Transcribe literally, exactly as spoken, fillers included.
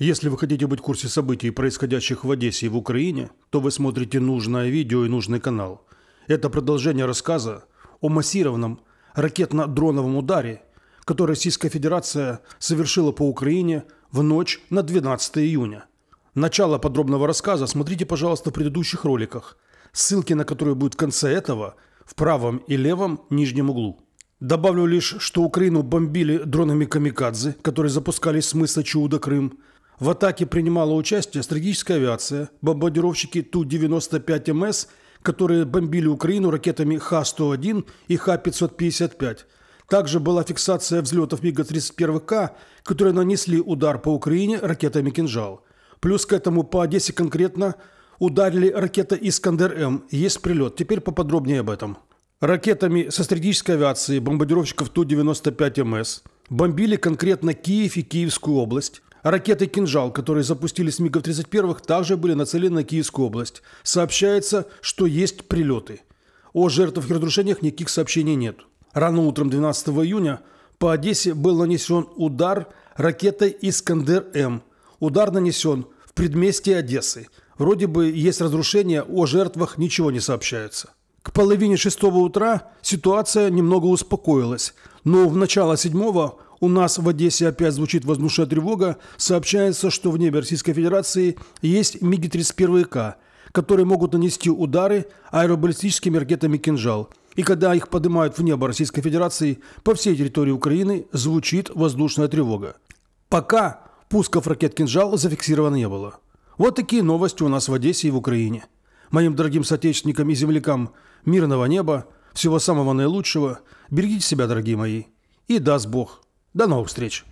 Если вы хотите быть в курсе событий, происходящих в Одессе и в Украине, то вы смотрите нужное видео и нужный канал. Это продолжение рассказа о массированном ракетно-дроновом ударе, который Российская Федерация совершила по Украине в ночь на двенадцатое июня. Начало подробного рассказа смотрите, пожалуйста, в предыдущих роликах, ссылки на которые будут в конце этого, в правом и левом нижнем углу. Добавлю лишь, что Украину бомбили дронами «Камикадзе», которые запускались с мыса «Чудо Крым». В атаке принимала участие стратегическая авиация, бомбардировщики Ту девяносто пять эм эс, которые бомбили Украину ракетами Х сто один и Х пятьсот пятьдесят пять. Также была фиксация взлетов МиГ тридцать один К, которые нанесли удар по Украине ракетами «Кинжал». Плюс к этому по Одессе конкретно ударили ракета «Искандер-М». Есть прилет. Теперь поподробнее об этом. Ракетами со стратегической авиации бомбардировщиков Ту девяносто пять эм эс бомбили конкретно Киев и Киевскую область. Ракеты «Кинжал», которые запустили с МиГов тридцать один, также были нацелены на Киевскую область. Сообщается, что есть прилеты. О жертвах и разрушениях никаких сообщений нет. Рано утром двенадцатого июня по Одессе был нанесен удар ракетой «Искандер-М». Удар нанесен в предместье Одессы. Вроде бы есть разрушения, о жертвах ничего не сообщается. К половине шестого утра ситуация немного успокоилась, но в начало седьмого у нас в Одессе опять звучит воздушная тревога. Сообщается, что в небе Российской Федерации есть МиГи тридцать один К, которые могут нанести удары аэробаллистическими ракетами «Кинжал». И когда их поднимают в небо Российской Федерации, по всей территории Украины звучит воздушная тревога. Пока пусков ракет «Кинжал» зафиксировано не было. Вот такие новости у нас в Одессе и в Украине. Моим дорогим соотечественникам и землякам мирного неба, всего самого наилучшего. Берегите себя, дорогие мои. И даст Бог. До новых встреч.